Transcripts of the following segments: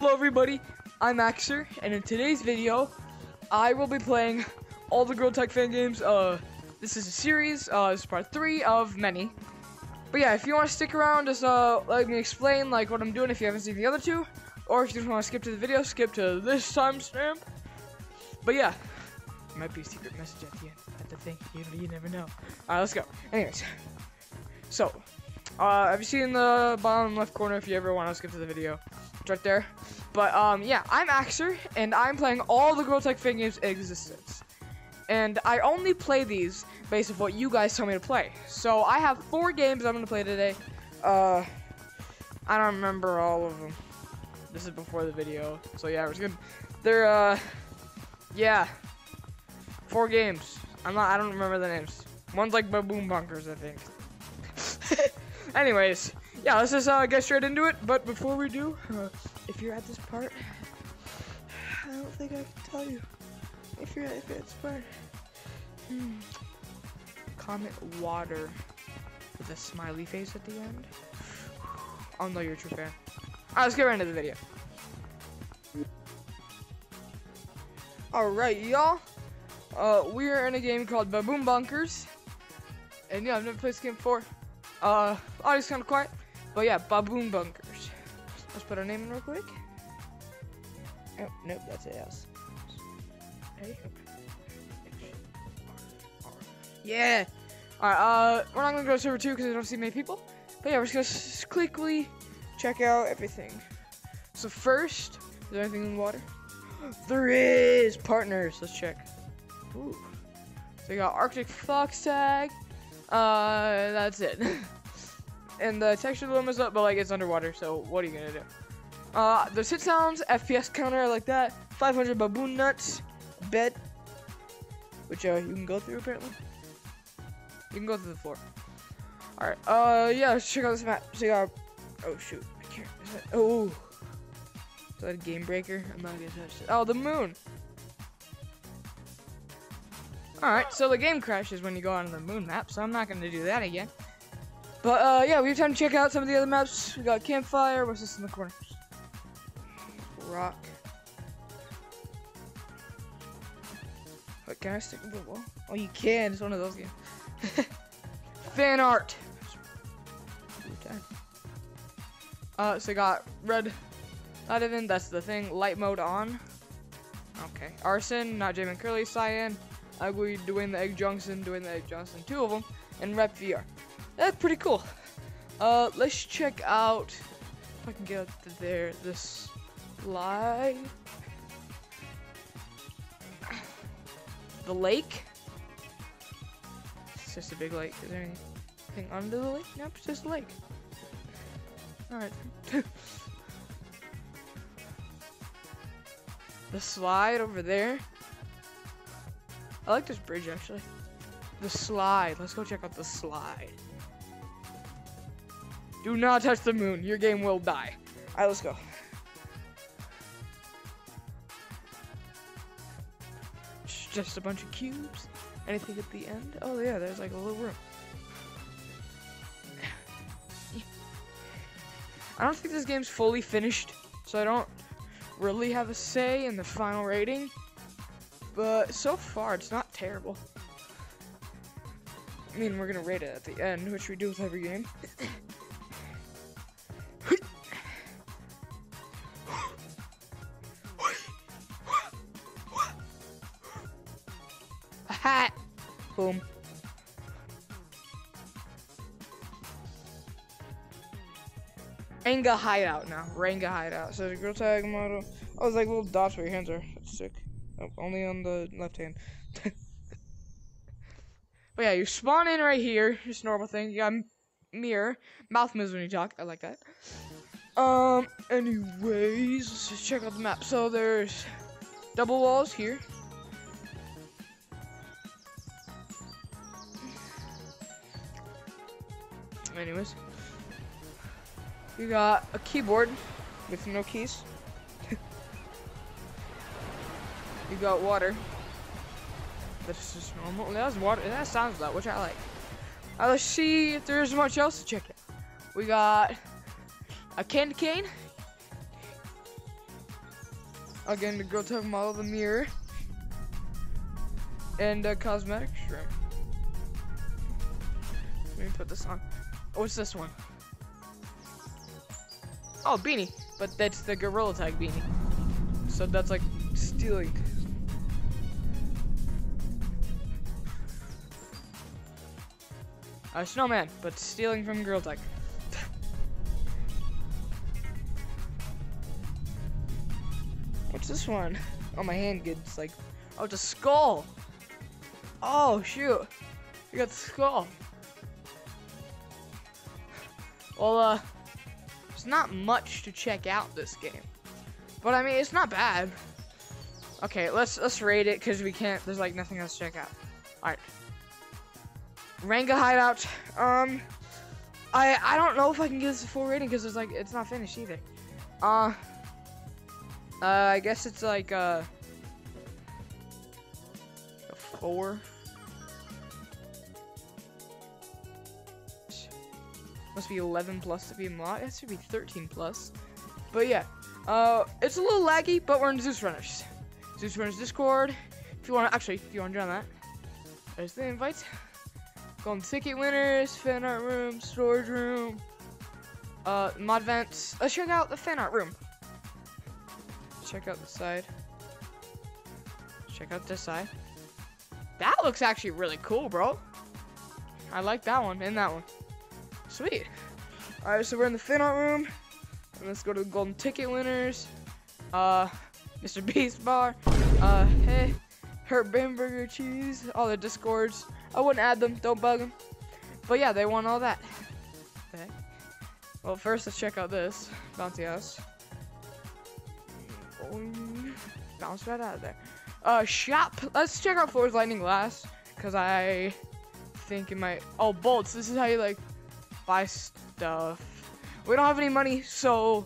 Hello everybody, I'm Axrr, and in today's video, I will be playing all the Gorilla Tag fan games. This is a series, this is part 3 of many. But yeah, if you want to stick around, just let me explain like what I'm doing if you haven't seen the other two. Or if you just want to skip to the video, skip to this timestamp. But yeah, there might be a secret message at the end, at the thing, you never know. Alright, let's go. Anyways, so, have you seen the bottom left corner if you ever want to skip to the video? It's right there. But yeah, I'm Axrr, and I'm playing all the Gorilla Tag fan games in existence. And I only play these based on what you guys tell me to play. So I have 4 games I'm going to play today. I don't remember all of them. This is before the video. So yeah, we're just gonna, they're, yeah, 4 games. I don't remember the names. One's like Baboon Bonkers, I think. Anyways, yeah, let's just get straight into it. But before we do, if you're at this part, I don't think I can tell you. If you're at this part, comment water with a smiley face at the end. I'll know you're a true fan. All right, let's get right into the video. All right, y'all. We're in a game called Baboon Bonkers, and yeah, I've never played this game before. Audio's kind of quiet, but yeah, Baboon Bonkers. Let's put our name in real quick. Oh, nope, that's a house. Hey. Yeah! Alright, we're not gonna go to server 2 because I don't see many people. But yeah, we're just gonna quickly check out everything. So first, is there anything in the water? There is! Partners, let's check. Ooh. So we got Arctic Fox Tag. That's it. And the texture limit is up, but like it's underwater, so what are you gonna do? There's hit sounds, FPS counter like that, 500 baboon nuts, bed, which you can go through apparently. You can go through the floor. Alright, yeah, let's check out this map. So you got, oh shoot, I can't, is that, oh. Is that a game breaker? I'm not gonna touch it. Oh, the moon. Alright, so the game crashes when you go on the moon map, so I'm not gonna do that again. But yeah, we have time to check out some of the other maps. We got campfire. What's this in the corner? Rock. Wait, can I stick to the wall? Oh, you can. It's one of those games. Fan art. So I got red. Not even. That's the thing. Light mode on. Okay. Arson. Not Jamin Curley. Cyan. Ugly. Dwayne the Egg Johnson. Dwayne the Egg Johnson. 2 of them. And Rep VR. That's pretty cool. Let's check out if I can get up to there. This slide. The lake. It's just a big lake. Is there anything under the lake? Nope, it's just a lake. Alright. The slide over there. I like this bridge actually. The slide. Let's go check out the slide. Do not touch the moon. Your game will die. Alright, let's go. Just a bunch of cubes. Anything at the end? Oh yeah, there's like a little room. I don't think this game's fully finished, so I don't really have a say in the final rating. But so far, it's not terrible. I mean, we're gonna rate it at the end, which we do with every game. Boom. Ranga Hideout now. Ranga Hideout. So the Gorilla Tag model. Oh, it's like little dots where your hands are. That's sick. Oh, only on the left hand. But yeah, you spawn in right here. Just normal thing. You got a mirror. Mouth moves when you talk. I like that. Anyways, let's just check out the map. So there's double walls here. Anyways, you got a keyboard with no keys. You got water. That's just normal. That's water. That sounds loud, which I like. Alright, let's see if there's much else to check out. We got a candy cane. Again, the Gorilla Tag model, the mirror, and a cosmetic shrimp. Let me put this on. Oh, what's this one? Oh, beanie. But that's the Gorilla Tag beanie. So that's like stealing. A snowman, but stealing from Gorilla Tag. What's this one? Oh, my hand gets like, oh, it's a skull. Oh, shoot. You got the skull. Well, it's not much to check out this game, but I mean, it's not bad. Okay, let's rate it because we can't, there's like nothing else to check out. All right. Ranga Hideout. I don't know if I can give this a full rating because it's like, it's not finished either. I guess it's like a 4. Must be 11 plus to be unlocked. It should be 13 plus. But yeah, it's a little laggy, but we're in Zeus Runners. Zeus Runners Discord. If you want to join that, there's the invite. Golden ticket winners, fan art room, storage room, mod vents. Let's check out the fan art room. Check out the side. Check out this side. That looks actually really cool, bro. I like that one and that one. Sweet. Alright, so we're in the fan art room. And let's go to the golden ticket winners. Mr. Beast Bar. Hey. Her Bamburger Cheese. All the Discords. I wouldn't add them. Don't bug them. But yeah, they won all that. Okay. Well, first, let's check out this bouncy house. Bounce right out of there. Shop. Let's check out Floors Lightning last, because I think it might. Oh, bolts. This is how you like buy stuff. We don't have any money, so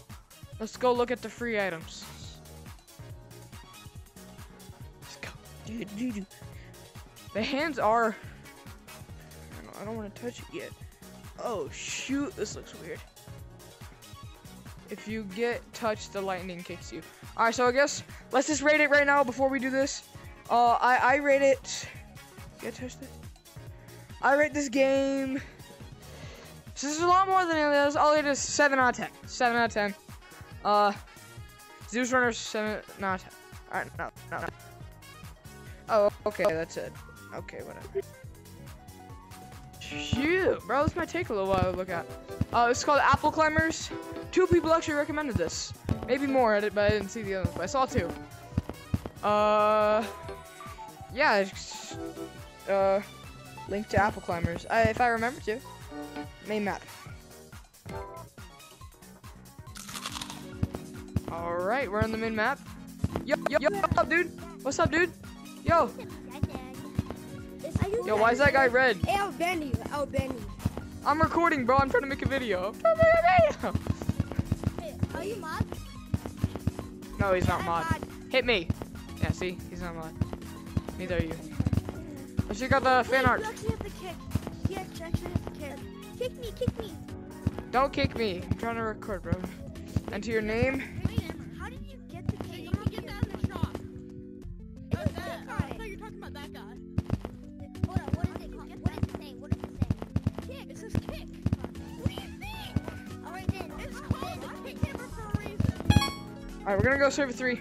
let's go look at the free items. Let's go. The hands are. I don't want to touch it yet. Oh shoot! This looks weird. If you get touched, the lightning kicks you. All right, so I guess let's just rate it right now before we do this. I rate it. Get touched it. I rate this game. So this is a lot more than any of those. I'll rate it as 7 out of 10. 7 out of 10. Zeus Runners 7 out of 10. All right, no. Oh, okay, that's it. Okay, whatever. Shoot, bro, this might take a little while to look at. It's called Apple Climbers. 2 people actually recommended this. Maybe more at it, but I didn't see the other one. I saw 2. Yeah. Link to Apple Climbers. If I remember to. Main map. Alright, we're on the main map. Yo, what's up, dude? What's up, dude? Yo. Yo, why is that guy red? Hey, I'll ban you. I'm recording, bro. I'm trying to make a video. Hey, are you mod? No, he's not mod. Hit me. Yeah, see? He's not mod. Neither are you. Let's check out the fan art. You actually have to kick. Yeah, you actually have to kick. Kick me. Don't kick me. I'm trying to record, bro. Enter your name. How did you get the kick? You get that in the shop. What's that? I thought you were talking about that guy. Alright, we're gonna go server 3.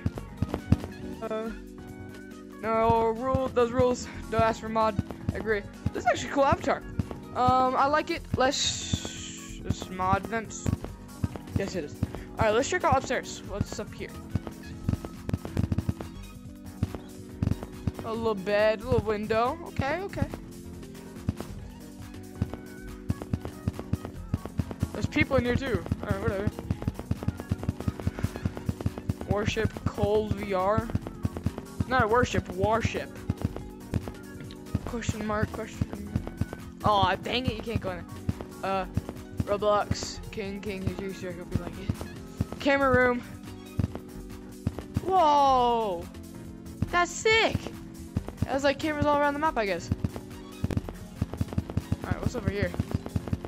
No rule. Those rules. Don't ask for mod. I agree. This is actually a cool avatar. I like it. Let's mod vents. Yes, it is. Alright, let's check out upstairs. What's up here? A little bed, a little window. Okay. There's people in here too. Alright, whatever. Worship cold VR. Not a worship, warship. Question mark. Oh, dang it, you can't go in there. Roblox. King, you sure hope you like it. Camera room. Whoa! That's sick! That was like cameras all around the map, I guess. Alright, what's over here?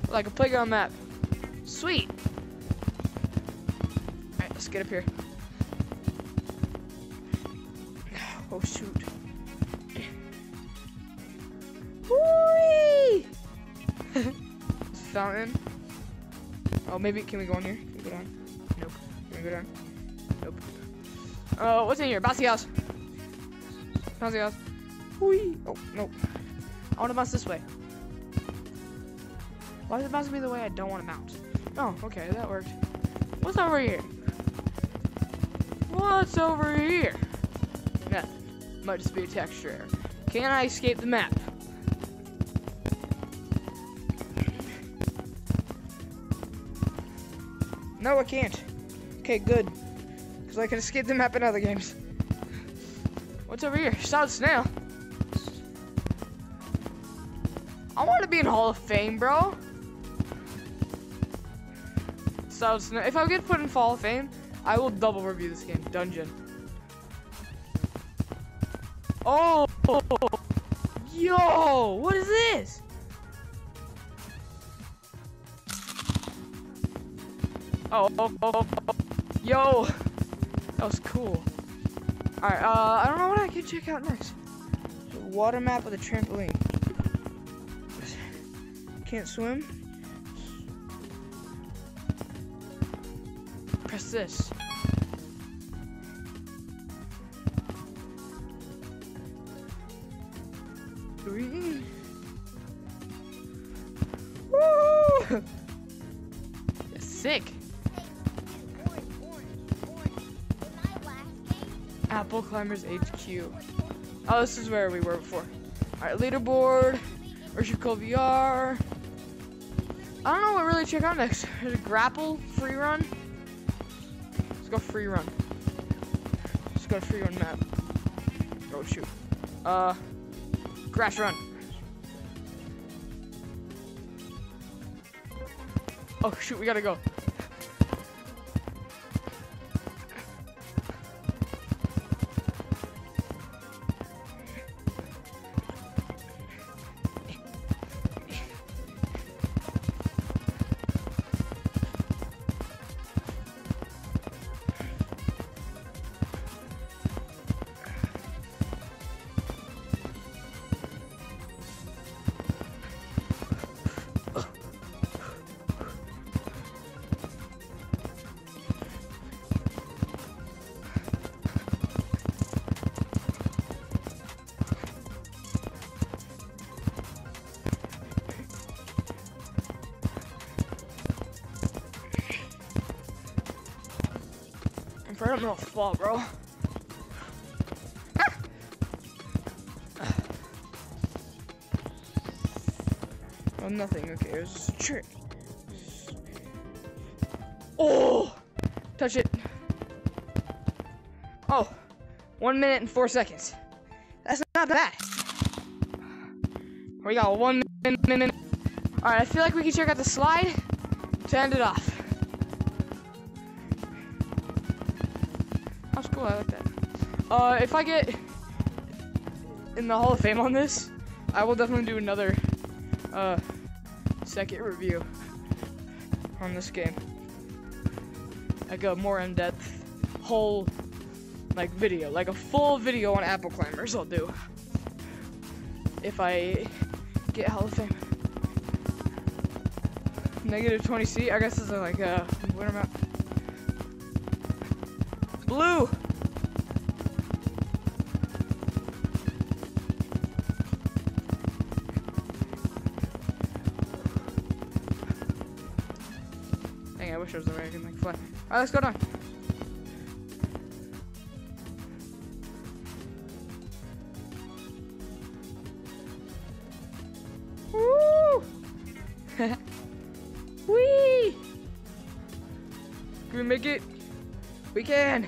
Like a playground map. Sweet! Alright, let's get up here. Oh shoot. Whee! Fountain. Oh, maybe, can we go on here? Can we go down? Nope. Can we go down? Nope. Oh, what's in here? Bouncy house. Bouncy house. Whee! Oh, nope. I want to bounce this way. Why is it bouncing me the way I don't want to mount? Oh, okay, that worked. What's over here? What's over here? Nothing. Might just be a texture error. Can I escape the map? No, I can't. Okay, good. Because I can escape the map in other games. What's over here? Solid snail. I want to be in Hall of Fame, bro. Solid snail. If I get put in Hall of Fame, I will double review this game. Dungeon. Oh! Yo! What is this? Oh. Yo! That was cool. Alright, I don't know what I can check out next. Water map with a trampoline. Can't swim. Press this. Three. Woo! That's sick. Apple Climbers HQ. Oh, this is where we were before. Alright, leaderboard. Virtual VR. I don't know what really to check out next. There's a grapple, free run. Let's go free run. Let's go to free run map. Oh shoot. Crash run. Oh shoot, we gotta go. I'm gonna fall, bro. Ah! Oh, nothing. Okay, it was just a trick. Oh! Touch it. Oh, 1 minute and 4 seconds. That's not bad. We got 1 minute. Alright, I feel like we can check out the slide to end it off. That's cool, I like that. If I get in the Hall of Fame on this, I will definitely do another second review on this game. Like a more in-depth whole like video, like a full video on Apple Climbers I'll do. If I get Hall of Fame. Negative 20C, I guess this is like a winter map. Blue! Dang, I wish there was a way I could, like, fly. Alright, let's go down. Woo! Whee! Can we make it? We can!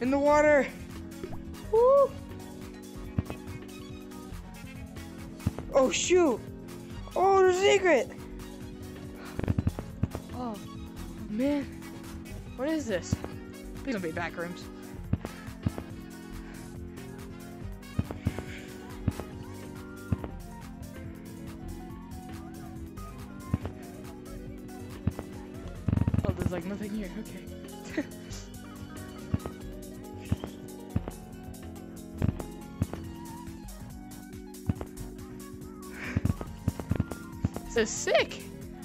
In the water! Woo! Oh shoot! Oh, there's a secret! Oh, man. What is this? Please don't be back rooms. Oh, there's like nothing here. Okay. is sick.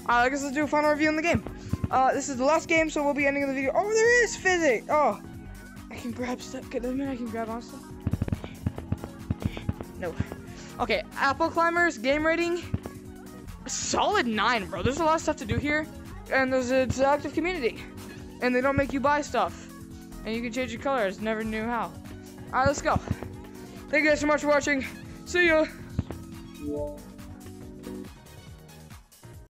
I guess let's do a final review on the game. This is the last game, so we'll be ending the video. Oh, there is physics. Oh, I can grab stuff. Doesn't mean I can grab on stuff. No. Okay, Apple Climbers game rating, solid 9, bro. There's a lot of stuff to do here, and there's it's an active community, and they don't make you buy stuff, and you can change your colors. Never knew how. All right, let's go. Thank you guys so much for watching. See ya.